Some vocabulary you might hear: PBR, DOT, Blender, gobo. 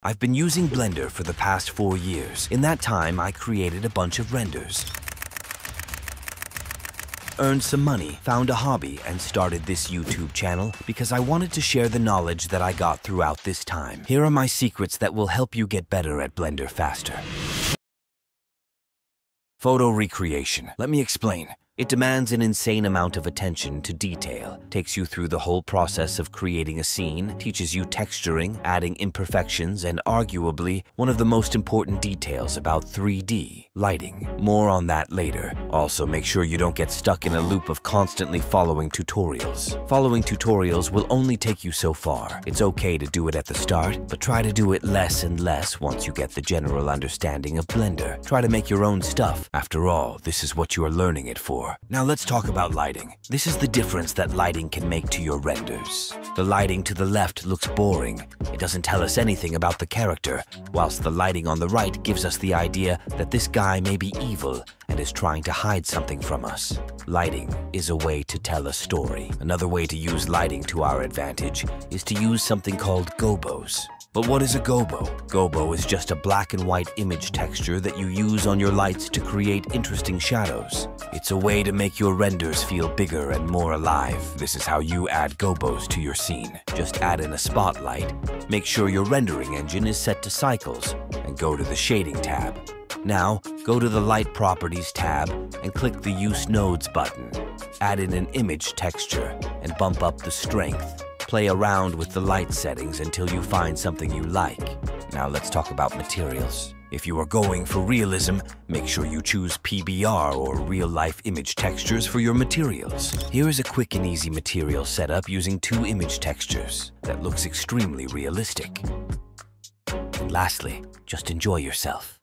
I've been using Blender for the past 4 years. In that time, I created a bunch of renders, earned some money, found a hobby, and started this YouTube channel because I wanted to share the knowledge that I got throughout this time. Here are my secrets that will help you get better at Blender faster. Photo recreation. Let me explain. It demands an insane amount of attention to detail, takes you through the whole process of creating a scene, teaches you texturing, adding imperfections, and arguably one of the most important details about 3D, lighting. More on that later. Also, make sure you don't get stuck in a loop of constantly following tutorials. Following tutorials will only take you so far. It's okay to do it at the start, but try to do it less and less once you get the general understanding of Blender. Try to make your own stuff. After all, this is what you are learning it for. Now let's talk about lighting. This is the difference that lighting can make to your renders. The lighting to the left looks boring. It doesn't tell us anything about the character, whilst the lighting on the right gives us the idea that this guy may be evil and is trying to hide something from us. Lighting is a way to tell a story. Another way to use lighting to our advantage is to use something called gobos. But what is a gobo? Gobo is just a black and white image texture that you use on your lights to create interesting shadows. It's a way to make your renders feel bigger and more alive. This is how you add gobos to your scene. Just add in a spotlight, make sure your rendering engine is set to cycles, and go to the shading tab. Now, go to the Light Properties tab and click the Use Nodes button. Add in an image texture and bump up the strength. Play around with the light settings until you find something you like. Now let's talk about materials. If you are going for realism, make sure you choose PBR or real-life image textures for your materials. Here is a quick and easy material setup using 2 image textures that looks extremely realistic. And lastly, just enjoy yourself.